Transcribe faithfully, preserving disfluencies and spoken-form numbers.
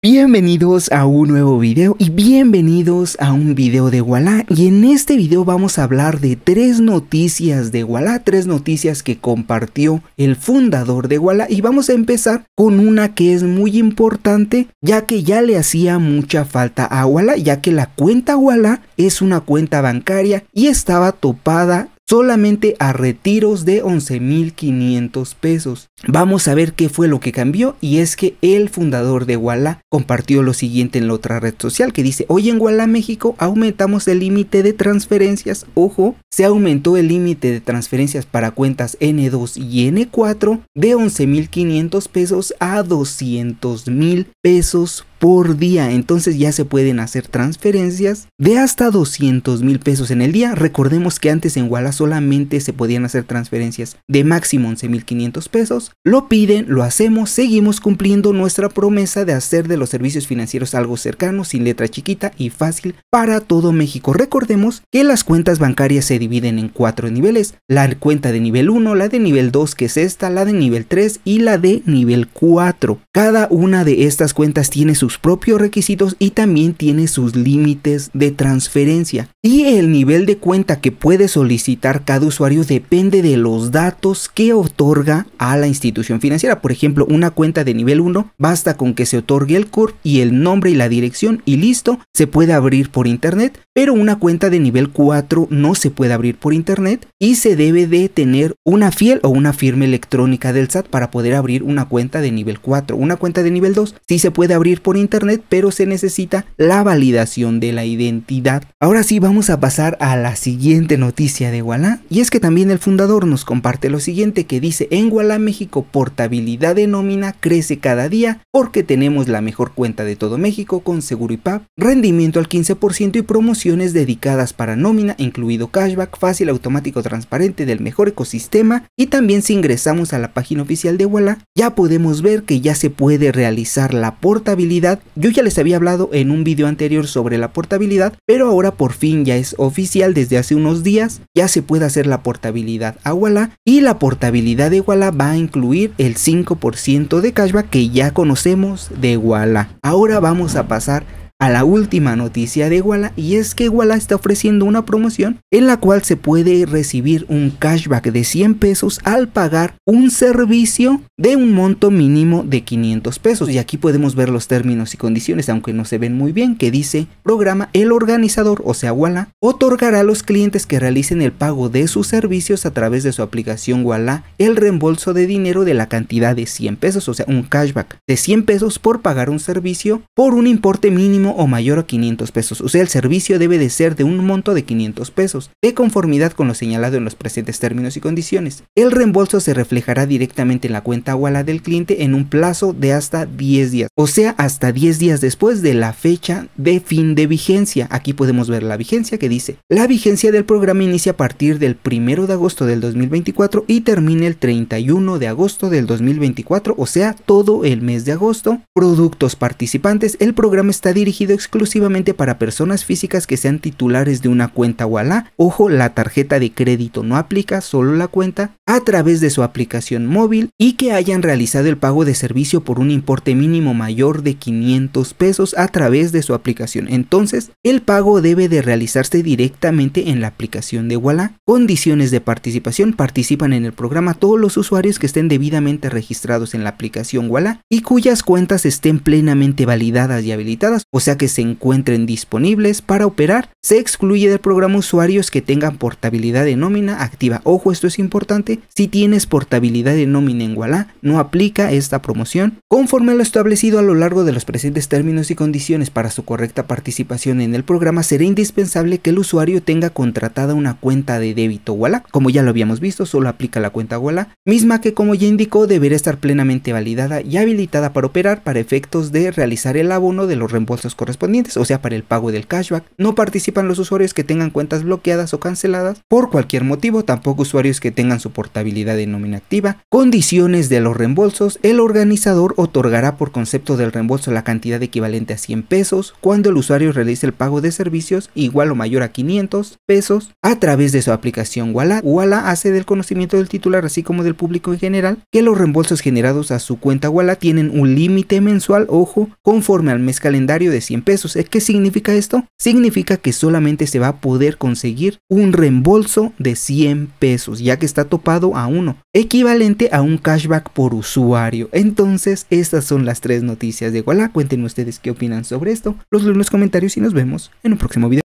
Bienvenidos a un nuevo video y bienvenidos a un video de Ualá, y en este video vamos a hablar de tres noticias de Ualá, tres noticias que compartió el fundador de Ualá, y vamos a empezar con una que es muy importante ya que ya le hacía mucha falta a Ualá, ya que la cuenta Ualá es una cuenta bancaria y estaba topada solamente a retiros de once mil quinientos pesos. Vamos a ver qué fue lo que cambió, y es que el fundador de Ualá compartió lo siguiente en la otra red social que dice: hoy en Ualá, México, aumentamos el límite de transferencias. Ojo, se aumentó el límite de transferencias para cuentas N dos y N cuatro de once mil quinientos pesos a doscientos mil pesos por día. Entonces ya se pueden hacer transferencias de hasta doscientos mil pesos en el día. Recordemos que antes en Ualá solamente se podían hacer transferencias de máximo once mil quinientos pesos. Lo piden, lo hacemos, seguimos cumpliendo nuestra promesa de hacer de los servicios financieros algo cercano, sin letra chiquita y fácil para todo México. Recordemos que las cuentas bancarias se dividen en cuatro niveles: la cuenta de nivel uno, la de nivel dos, que es esta, la de nivel tres y la de nivel cuatro. Cada una de estas cuentas tiene su sus propios requisitos y también tiene sus límites de transferencia, y el nivel de cuenta que puede solicitar cada usuario depende de los datos que otorga a la institución financiera. Por ejemplo, una cuenta de nivel uno basta con que se otorgue el C U R P y el nombre y la dirección y listo, se puede abrir por internet, pero una cuenta de nivel cuatro no se puede abrir por internet y se debe de tener una fiel o una firma electrónica del S A T para poder abrir una cuenta de nivel cuatro. Una cuenta de nivel dos sí se puede abrir por internet, pero se necesita la validación de la identidad. Ahora sí, vamos a pasar a la siguiente noticia de Ualá, y es que también el fundador nos comparte lo siguiente que dice: en Ualá, México, portabilidad de nómina crece cada día porque tenemos la mejor cuenta de todo México con seguro I P A P, rendimiento al quince por ciento y promociones dedicadas para nómina, incluido cashback, fácil, automático, transparente, del mejor ecosistema. Y también si ingresamos a la página oficial de Ualá, ya podemos ver que ya se puede realizar la portabilidad. Yo ya les había hablado en un video anterior sobre la portabilidad, pero ahora por fin ya es oficial. Desde hace unos días ya se puede hacer la portabilidad a Ualá, y la portabilidad de Ualá va a incluir el cinco por ciento de cashback que ya conocemos de Ualá. Ahora vamos a pasar a la última noticia de Ualá, y es que Ualá está ofreciendo una promoción en la cual se puede recibir un cashback de cien pesos al pagar un servicio de un monto mínimo de quinientos pesos. Y aquí podemos ver los términos y condiciones, aunque no se ven muy bien, que dice: programa, el organizador, o sea Ualá, otorgará a los clientes que realicen el pago de sus servicios a través de su aplicación Ualá el reembolso de dinero de la cantidad de cien pesos, o sea un cashback de cien pesos por pagar un servicio por un importe mínimo o mayor a quinientos pesos. O sea, el servicio debe de ser de un monto de quinientos pesos, de conformidad con lo señalado en los presentes términos y condiciones. El reembolso se reflejará directamente en la cuenta Ualá del cliente en un plazo de hasta diez días, o sea hasta diez días después de la fecha de fin de vigencia. Aquí podemos ver la vigencia que dice: la vigencia del programa inicia a partir del primero de agosto del dos mil veinticuatro y termina el treinta y uno de agosto del dos mil veinticuatro, o sea todo el mes de agosto. Productos participantes: el programa está dirigido exclusivamente para personas físicas que sean titulares de una cuenta Ualá. Ojo, la tarjeta de crédito no aplica, solo la cuenta, a través de su aplicación móvil, y que hayan realizado el pago de servicio por un importe mínimo mayor de quinientos pesos a través de su aplicación. Entonces, el pago debe de realizarse directamente en la aplicación de Ualá. Condiciones de participación: participan en el programa todos los usuarios que estén debidamente registrados en la aplicación Ualá y cuyas cuentas estén plenamente validadas y habilitadas, o sea que se encuentren disponibles para operar. Se excluye del programa usuarios que tengan portabilidad de nómina activa. Ojo, esto es importante: si tienes portabilidad de nómina en Ualá, no aplica esta promoción. Conforme a lo establecido a lo largo de los presentes términos y condiciones, para su correcta participación en el programa será indispensable que el usuario tenga contratada una cuenta de débito Ualá. Como ya lo habíamos visto, solo aplica la cuenta Ualá, misma que, como ya indicó, deberá estar plenamente validada y habilitada para operar para efectos de realizar el abono de los reembolsos correspondientes, o sea, para el pago del cashback. No participan los usuarios que tengan cuentas bloqueadas o canceladas por cualquier motivo, tampoco usuarios que tengan su portabilidad de nómina activa. Condiciones de los reembolsos: el organizador otorgará por concepto del reembolso la cantidad equivalente a cien pesos cuando el usuario realice el pago de servicios igual o mayor a quinientos pesos a través de su aplicación Ualá. Ualá hace del conocimiento del titular, así como del público en general, que los reembolsos generados a su cuenta Ualá tienen un límite mensual, ojo, conforme al mes calendario de cien pesos. ¿Qué significa esto? Significa que solamente se va a poder conseguir un reembolso de cien pesos, ya que está topado a uno, equivalente a un cashback por usuario. Entonces, estas son las tres noticias de Ualá. Cuéntenme ustedes qué opinan sobre esto, los leo en los comentarios y nos vemos en un próximo video.